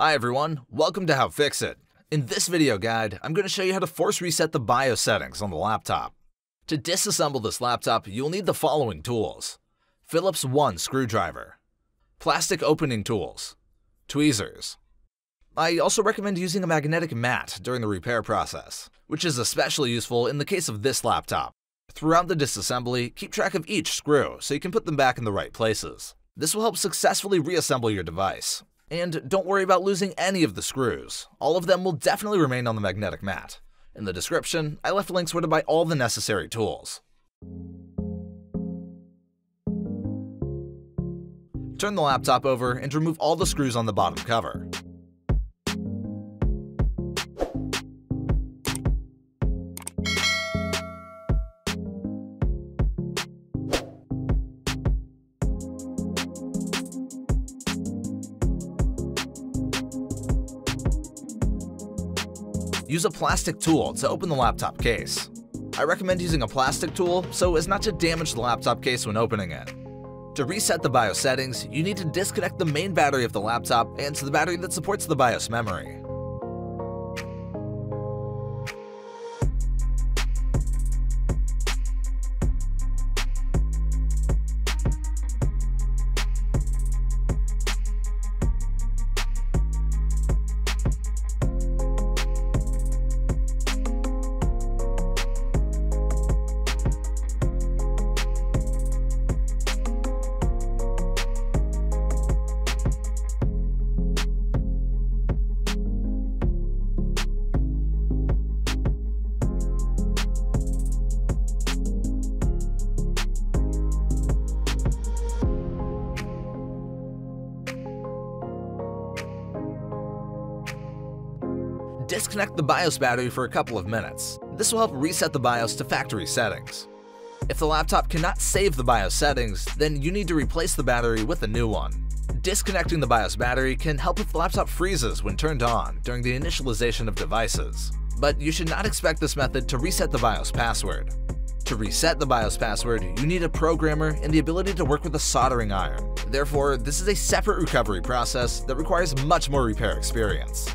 Hi everyone, welcome to How-FixIT. In this video guide, I'm going to show you how to force reset the BIOS settings on the laptop. To disassemble this laptop, you'll need the following tools: Phillips 1 screwdriver, plastic opening tools, tweezers. I also recommend using a magnetic mat during the repair process, which is especially useful in the case of this laptop. Throughout the disassembly, keep track of each screw so you can put them back in the right places. This will help successfully reassemble your device. And don't worry about losing any of the screws. All of them will definitely remain on the magnetic mat. In the description, I left links where to buy all the necessary tools. Turn the laptop over and remove all the screws on the bottom cover. Use a plastic tool to open the laptop case. I recommend using a plastic tool so as not to damage the laptop case when opening it. To reset the BIOS settings, you need to disconnect the main battery of the laptop and to the battery that supports the BIOS memory. Disconnect the BIOS battery for a couple of minutes. This will help reset the BIOS to factory settings. If the laptop cannot save the BIOS settings, then you need to replace the battery with a new one. Disconnecting the BIOS battery can help if the laptop freezes when turned on during the initialization of devices. But you should not expect this method to reset the BIOS password. To reset the BIOS password, you need a programmer and the ability to work with a soldering iron. Therefore, this is a separate recovery process that requires much more repair experience.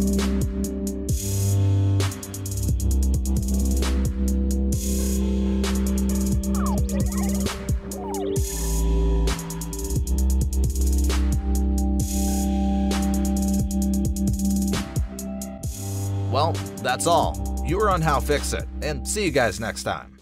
Well, that's all. You are on How-FixIT, and see you guys next time.